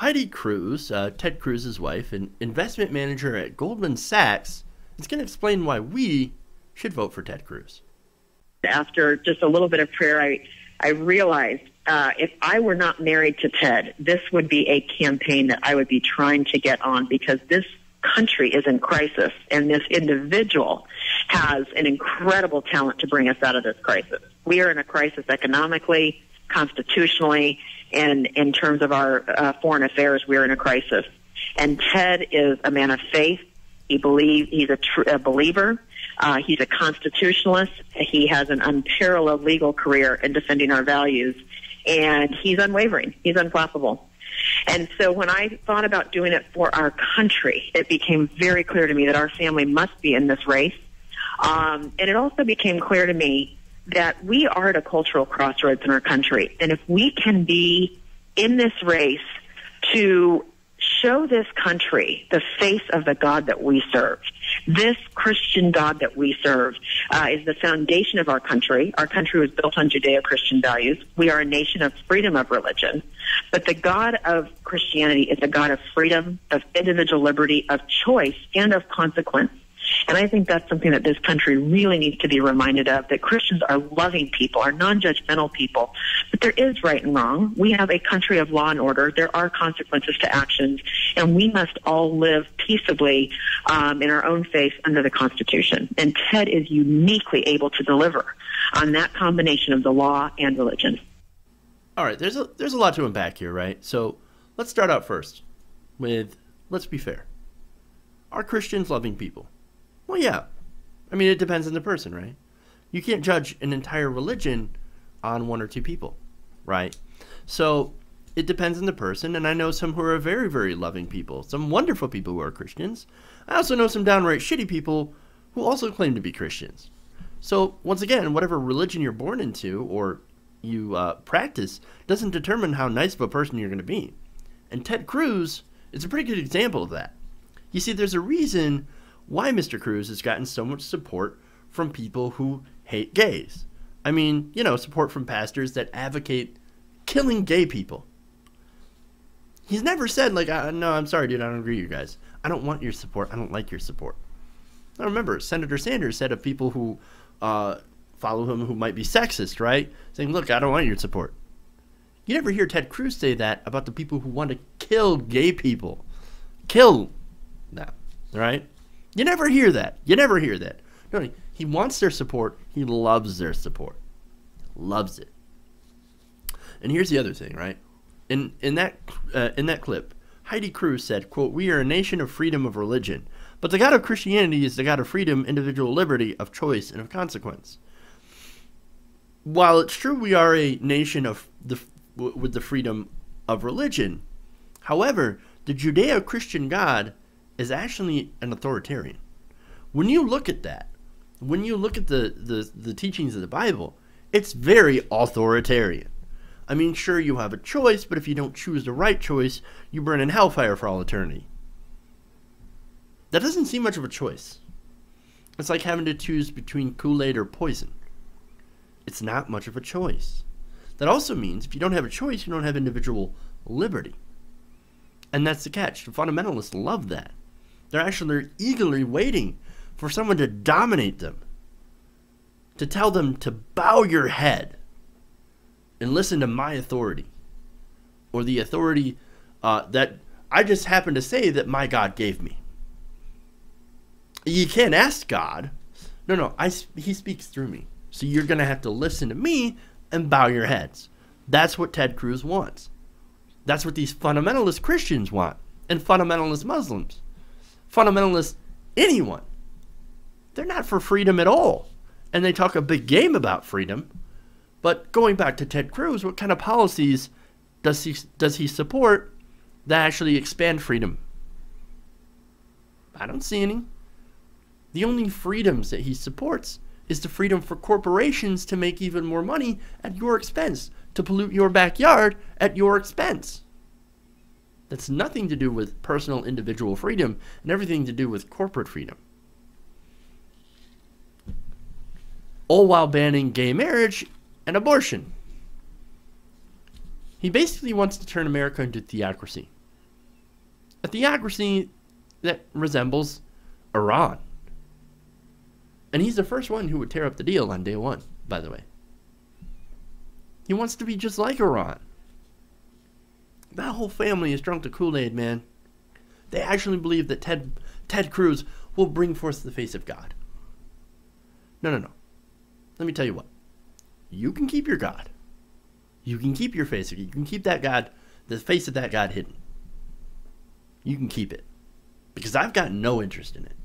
Heidi Cruz, Ted Cruz's wife, an investment manager at Goldman Sachs, is going to explain why we should vote for Ted Cruz. After just a little bit of prayer, I realized if I were not married to Ted, this would be a campaign that I would be trying to get on, because this country is in crisis, and this individual has an incredible talent to bring us out of this crisis. We are in a crisis economically, constitutionally, and in terms of our foreign affairs, we are in a crisis. And Ted is a man of faith. He's a believer. He's a constitutionalist. He has an unparalleled legal career in defending our values, and he's unwavering. He's unflappable. And so when I thought about doing it for our country, it became very clear to me that our family must be in this race. And it also became clear to me that we are at a cultural crossroads in our country. And if we can be in this race to show this country the face of the God that we serve, this Christian God that we serve is the foundation of our country. Our country was built on Judeo-Christian values. We are a nation of freedom of religion. But the God of Christianity is a God of freedom, of individual liberty, of choice, and of consequence. And I think that's something that this country really needs to be reminded of, that Christians are loving people, are non-judgmental people. But there is right and wrong. We have a country of law and order. There are consequences to actions, and we must all live peaceably in our own faith under the Constitution. And Ted is uniquely able to deliver on that combination of the law and religion. All right, there's a lot to unpack here, right? So let's start out first with, let's be fair. Are Christians loving people? Well, yeah. I mean, it depends on the person, right? You can't judge an entire religion on one or two people, right? So it depends on the person, and I know some who are very, very loving people, some wonderful people who are Christians. I also know some downright shitty people who also claim to be Christians. So once again, whatever religion you're born into or you practice doesn't determine how nice of a person you're going to be. And Ted Cruz is a pretty good example of that. You see, there's a reason why Mr. Cruz has gotten so much support from people who hate gays. I mean, you know, support from pastors that advocate killing gay people. He's never said, like, no, I'm sorry, dude, I don't agree with you guys. I don't want your support. I don't like your support. Now, remember, Senator Sanders said of people who follow him who might be sexist, right? Saying, look, I don't want your support. You never hear Ted Cruz say that about the people who want to kill gay people. Kill them, right? You never hear that. You never hear that. No, he wants their support. He loves their support. Loves it. And here's the other thing, right? In that clip, Heidi Cruz said, quote, "We are a nation of freedom of religion, but the God of Christianity is the God of freedom, individual liberty, of choice, and of consequence." While it's true we are a nation of with the freedom of religion, however, the Judeo-Christian God is actually an authoritarian. When you look at that, when you look at the teachings of the Bible, it's very authoritarian. I mean, sure, you have a choice, but if you don't choose the right choice, you burn in hellfire for all eternity. That doesn't seem much of a choice. It's like having to choose between Kool-Aid or poison. It's not much of a choice. That also means if you don't have a choice, you don't have individual liberty. And that's the catch. The fundamentalists love that. They're actually eagerly waiting for someone to dominate them, to tell them to bow your head and listen to my authority, or the authority that I just happen to say that my God gave me. You can't ask God. No, no, he speaks through me. So you're going to have to listen to me and bow your heads. That's what Ted Cruz wants. That's what these fundamentalist Christians want, and fundamentalist Muslims. Fundamentalist anyone. They're not for freedom at all, and they talk a big game about freedom. But going back to Ted Cruz, what kind of policies does he support that actually expand freedom? I don't see any. The only freedoms that he supports is the freedom for corporations to make even more money at your expense, to pollute your backyard at your expense. That's nothing to do with personal individual freedom and everything to do with corporate freedom. All while banning gay marriage and abortion. He basically wants to turn America into theocracy. a theocracy that resembles Iran. And he's the first one who would tear up the deal on day one, by the way. He wants to be just like Iran. That whole family is drunk to Kool-Aid, man. They actually believe that Ted Cruz will bring forth the face of God. No, no, no. Let me tell you what. You can keep your God. You can keep your face. You can keep that God, the face of that God hidden. You can keep it. Because I've got no interest in it.